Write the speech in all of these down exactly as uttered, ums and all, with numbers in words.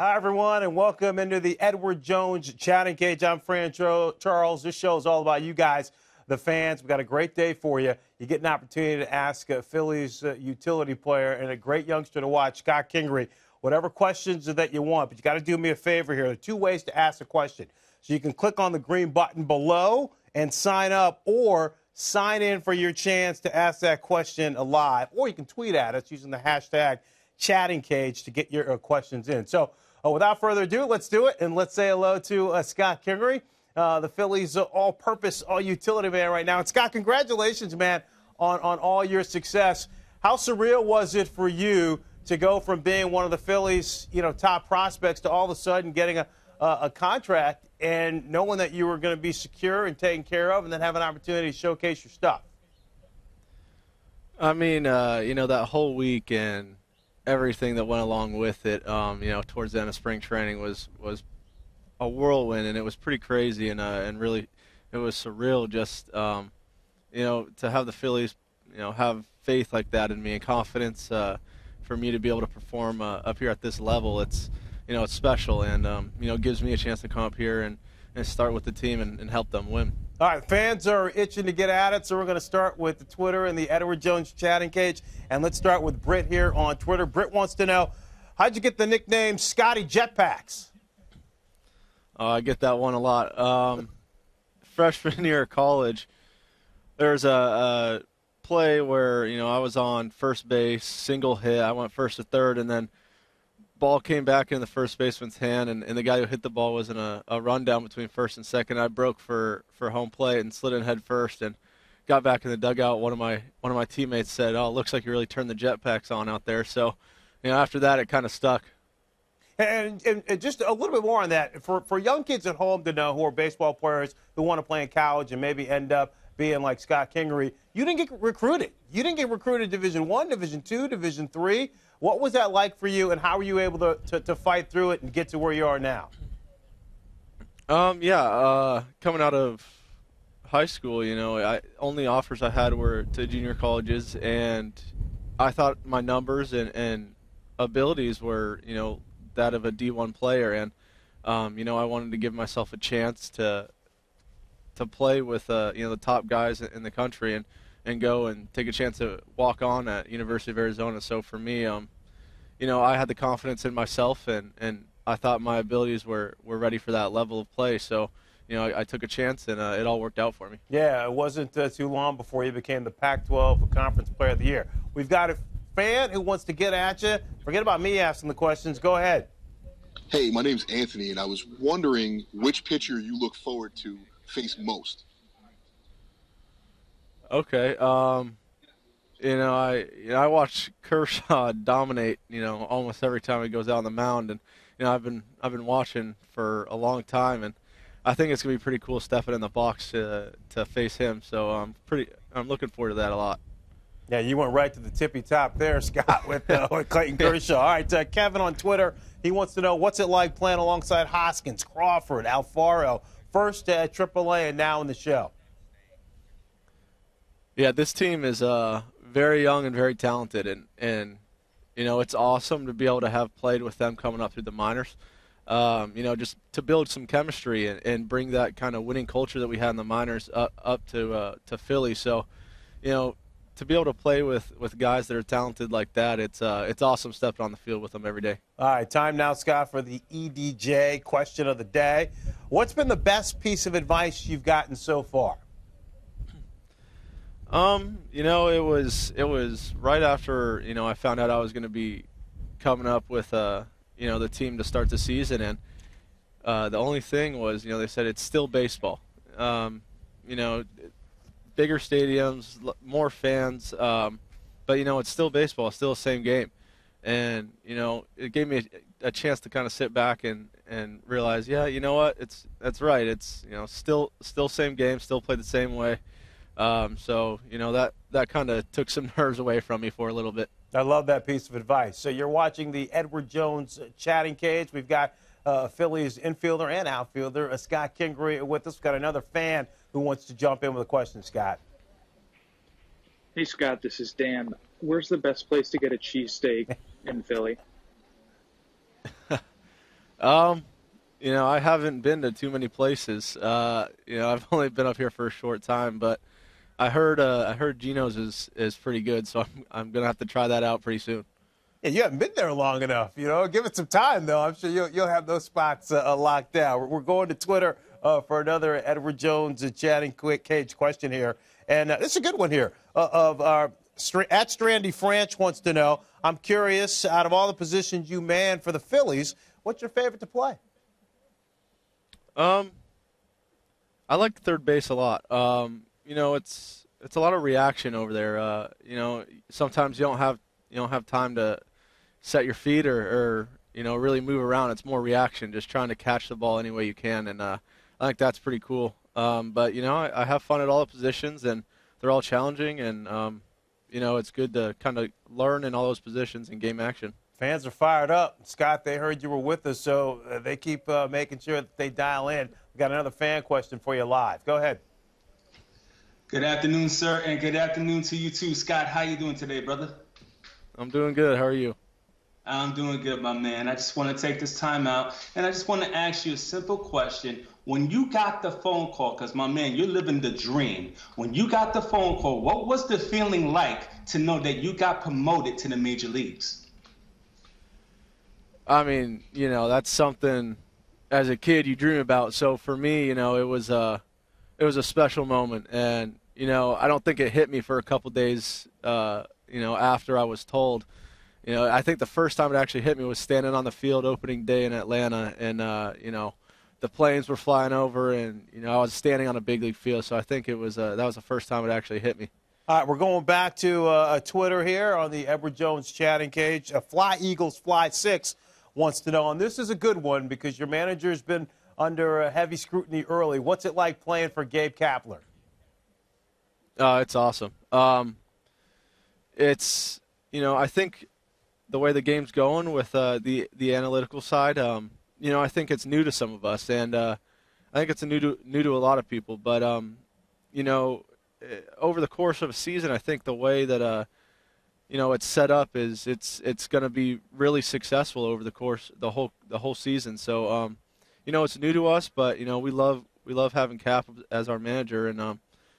Hi, everyone, and welcome into the Edward Jones Chatting Cage. I'm Fran Charles. This show is all about you guys, the fans. We've got a great day for you. You get an opportunity to ask a Phillies uh, utility player and a great youngster to watch, Scott Kingery, whatever questions that you want. But you got to do me a favor here. There are two ways to ask a question. So you can click on the green button below and sign up, or sign in for your chance to ask that question live. Or you can tweet at us using the hashtag Chatting Cage to get your uh, questions in. So uh, without further ado, let's do it, and let's say hello to uh, Scott Kingery, uh, the Phillies' uh, all-purpose, all-utility man right now. And, Scott, congratulations, man, on, on all your success. How surreal was it for you to go from being one of the Phillies' you know, top prospects to all of a sudden getting a, a, a contract and knowing that you were going to be secure and taken care of and then have an opportunity to showcase your stuff? I mean, uh, you know, that whole weekend, everything that went along with it, um, you know, towards the end of spring training was was a whirlwind, and it was pretty crazy, and uh, and really, it was surreal. Just um, you know, to have the Phillies, you know, have faith like that in me and confidence uh, for me to be able to perform uh, up here at this level. It's you know, it's special, and um, you know, gives me a chance to come up here and and start with the team and, and help them win. All right, fans are itching to get at it, so we're going to start with the Twitter and the Edward Jones Chatting Cage, and let's start with Britt here on Twitter. Britt wants to know, how'd you get the nickname Scotty Jetpacks? Uh, I get that one a lot. Um, freshman year of college, there's a, a play where you know I was on first base, single hit. I went first to third, and then ball came back in the first baseman's hand, and, and the guy who hit the ball was in a, a rundown between first and second. I broke for, for home plate and slid in head first and got back in the dugout. One of my one of my teammates said, "Oh, it looks like you really turned the jetpacks on out there." So, you know, after that, it kind of stuck. And, and, and just a little bit more on that for for young kids at home to know who are baseball players who want to play in college and maybe end up being like Scott Kingery. You didn't get recruited. You didn't get recruited Division One, Division Two, Division Three. What was that like for you, and how were you able to, to, to fight through it and get to where you are now? Um, yeah, uh, coming out of high school, you know, I, only offers I had were to junior colleges, and I thought my numbers and, and abilities were, you know, that of a D one player, and, um, you know, I wanted to give myself a chance to to play with, uh, you know, the top guys in the country, and and go and take a chance to walk on at University of Arizona. So for me, um, you know, I had the confidence in myself, and, and I thought my abilities were, were ready for that level of play. So, you know, I, I took a chance, and uh, it all worked out for me. Yeah, it wasn't uh, too long before you became the Pac twelve Conference Player of the Year. We've got a fan who wants to get at you. Forget about me asking the questions. Go ahead. Hey, my name's Anthony, and I was wondering which pitcher you look forward to face most. Okay, um, you know, I you know, I watch Kershaw dominate, you know, almost every time he goes out on the mound, and you know, I've been I've been watching for a long time, and I think it's gonna be pretty cool stepping in the box to to face him. So I'm pretty I'm looking forward to that a lot. Yeah, you went right to the tippy top there, Scott, with, uh, with Clayton Kershaw. All right, uh, Kevin on Twitter, he wants to know what's it like playing alongside Hoskins, Crawford, Alfaro, first at triple A and now in the show. Yeah, this team is uh, very young and very talented, and, and, you know, it's awesome to be able to have played with them coming up through the minors. Um, you know, just to build some chemistry and, and bring that kind of winning culture that we had in the minors up, up to uh, to Philly. So, you know, to be able to play with, with guys that are talented like that, it's, uh, it's awesome stepping on the field with them every day. All right, time now, Scott, for the E D J question of the day. What's been the best piece of advice you've gotten so far? Um, you know, it was it was right after, you know, I found out I was going to be coming up with, uh, you know, the team to start the season, and uh, the only thing was, you know, they said it's still baseball. Um, you know, bigger stadiums, more fans, um, but, you know, it's still baseball, it's still the same game. And, you know, it gave me a, a chance to kind of sit back and, and realize, yeah, you know what, it's that's right, it's, you know, still still same game, still played the same way. Um, so, you know, that, that kind of took some nerves away from me for a little bit. I love that piece of advice. So you're watching the Edward Jones Chatting Cage. We've got uh, Phillies infielder and outfielder, uh, Scott Kingery, with us. We've got another fan who wants to jump in with a question, Scott. Hey, Scott, this is Dan. Where's the best place to get a cheesesteak in Philly? Um, you know, I haven't been to too many places. Uh, you know, I've only been up here for a short time, but I heard uh, I heard Gino's is is pretty good, so I'm I'm gonna have to try that out pretty soon. Yeah, you haven't been there long enough. You know, give it some time though. I'm sure you'll you'll have those spots uh, locked down. We're going to Twitter uh, for another Edward Jones Chatting Cage question here, and uh, it's a good one here uh, of our. At Strandy French wants to know, I'm curious, out of all the positions you man for the Phillies, what's your favorite to play? Um, I like third base a lot. Um, you know, it's it's a lot of reaction over there. Uh, you know, sometimes you don't have you don't have time to set your feet or, or you know really move around. It's more reaction, just trying to catch the ball any way you can, and uh, I think that's pretty cool. Um, but you know, I, I have fun at all the positions, and they're all challenging, and um. You know, it's good to kind of learn in all those positions in game action. Fans are fired up. Scott, they heard you were with us, so they keep uh, making sure that they dial in. We've got another fan question for you live. Go ahead. Good afternoon, sir, and good afternoon to you, too. Scott, how you doing today, brother? I'm doing good. How are you? I'm doing good, my man. I just want to take this time out, and I just want to ask you a simple question. When you got the phone call, because, my man, you're living the dream. When you got the phone call, what was the feeling like to know that you got promoted to the major leagues? I mean, you know, that's something as a kid you dream about. So for me, you know, it was a, it was a special moment. And, you know, I don't think it hit me for a couple days, uh, you know, after I was told. You know, I think the first time it actually hit me was standing on the field opening day in Atlanta, and, uh, you know, the planes were flying over, and, you know, I was standing on a big league field, so I think it was uh, that was the first time it actually hit me. All right, we're going back to uh, Twitter here on the Edward Jones Chatting Cage. Uh, Fly Eagles Fly Six wants to know, and this is a good one because your manager has been under uh, heavy scrutiny early. What's it like playing for Gabe Kapler? Uh, it's awesome. Um, it's, you know, I think – the way the game's going with uh, the the analytical side, um, you know, I think it's new to some of us, and uh, I think it's a new to new to a lot of people. But um, you know, over the course of a season, I think the way that uh, you know it's set up is it's it's going to be really successful over the course the whole the whole season. So um, you know, it's new to us, but you know, we love we love having Cap as our manager, and um,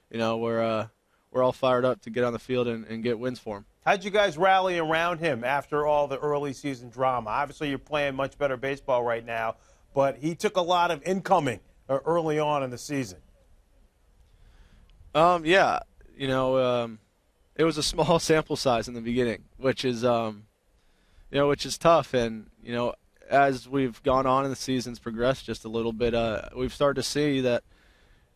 you know, we're uh, we're all fired up to get on the field and, and get wins for him. How'd you guys rally around him after all the early season drama? Obviously, you're playing much better baseball right now, but he took a lot of incoming early on in the season. Um, yeah, you know, um, it was a small sample size in the beginning, which is, um, you know, which is tough. And you know, as we've gone on and the season's progressed just a little bit, uh, we've started to see that,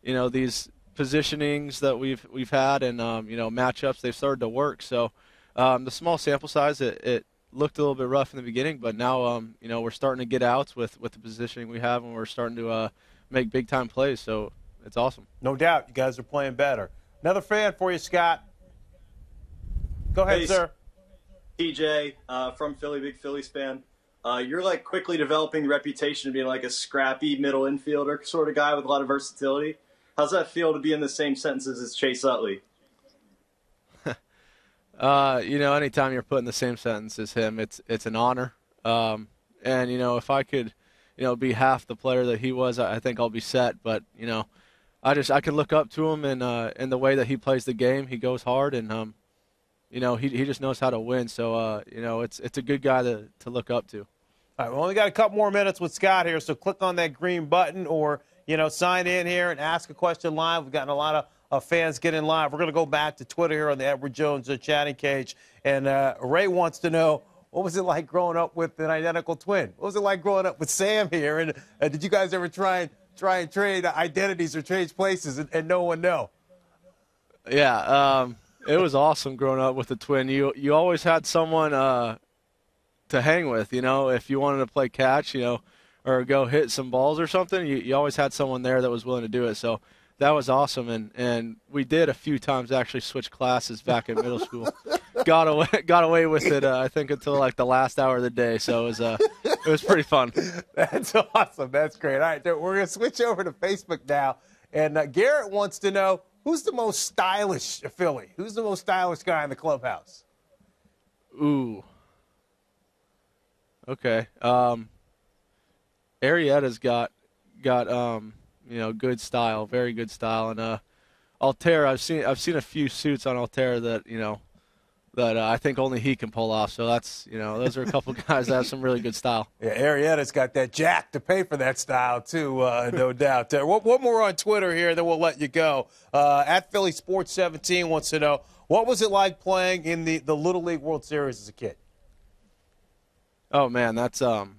you know, these positionings that we've we've had and um, you know matchups, they've started to work. So. Um, the small sample size, it, it looked a little bit rough in the beginning, but now, um, you know, we're starting to get outs with, with the positioning we have, and we're starting to uh, make big-time plays, so it's awesome. No doubt you guys are playing better. Another fan for you, Scott. Go ahead, hey, sir. T J, uh, from Philly, big Phillies fan. Uh, you're, like, quickly developing reputation of being, like, a scrappy middle infielder sort of guy with a lot of versatility. How's that feel to be in the same sentences as Chase Utley? Uh, you know, anytime you're put in the same sentence as him, it's it's an honor. Um, and, you know, if I could, you know, be half the player that he was, I think I'll be set. But, you know, I just I can look up to him and uh, in the way that he plays the game. He goes hard, and, um, you know, he, he just knows how to win. So, uh, you know, it's it's a good guy to, to look up to. All right, we only got a couple more minutes with Scott here, so click on that green button or, you know, sign in here and ask a question live. We've gotten a lot of Uh, fans get in live. We're going to go back to Twitter here on the Edward Jones uh, Chatting Cage. And uh, Ray wants to know, what was it like growing up with an identical twin? What was it like growing up with Sam here? And uh, did you guys ever try and try and trade identities or change places and, and no one know? Yeah, um, it was awesome growing up with a twin. You you always had someone uh, to hang with, you know, if you wanted to play catch, you know, or go hit some balls or something. You, you always had someone there that was willing to do it. So. That was awesome, and, and we did a few times actually switch classes back in middle school. got away got away with it, uh, I think, until like the last hour of the day. So it was uh, it was pretty fun. That's awesome. That's great. All right, we're gonna switch over to Facebook now, and uh, Garrett wants to know, who's the most stylish Philly? Who's the most stylish guy in the clubhouse? Ooh. Okay. Um, Arrieta's got got um you know good style, very good style, and uh, Altair. I've seen I've seen a few suits on Altair that you know that uh, I think only he can pull off. So that's you know those are a couple guys that have some really good style. Yeah, Arrieta's got that jack to pay for that style too, uh, no doubt. Uh, one more on Twitter here, then we'll let you go. Uh, at Philly Sports seventeen wants to know, what was it like playing in the the Little League World Series as a kid? Oh man, that's um,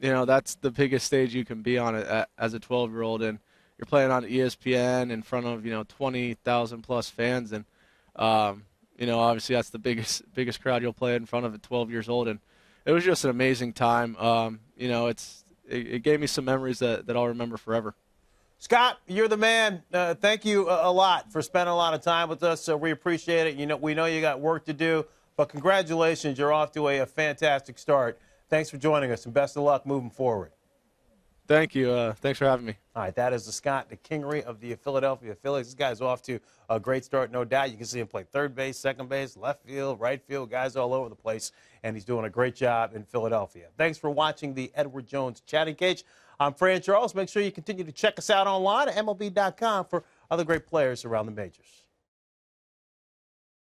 you know that's the biggest stage you can be on at, as a twelve-year-old, and you're playing on E S P N in front of you know twenty thousand plus fans, and um, you know obviously that's the biggest biggest crowd you'll play in front of at twelve years old, and it was just an amazing time. Um, you know, it's it, it gave me some memories that that I'll remember forever. Scott, you're the man. Uh, thank you a, a lot for spending a lot of time with us. So we appreciate it. You know, we know you got work to do, but congratulations. You're off to a, a fantastic start. Thanks for joining us, and best of luck moving forward. Thank you. Uh, thanks for having me. All right, that is the Scott Kingery of the Philadelphia Phillies. This guy's off to a great start, no doubt. You can see him play third base, second base, left field, right field, guys all over the place, and he's doing a great job in Philadelphia. Thanks for watching the Edward Jones Chatting Cage. I'm Fran Charles. Make sure you continue to check us out online at M L B dot com for other great players around the majors.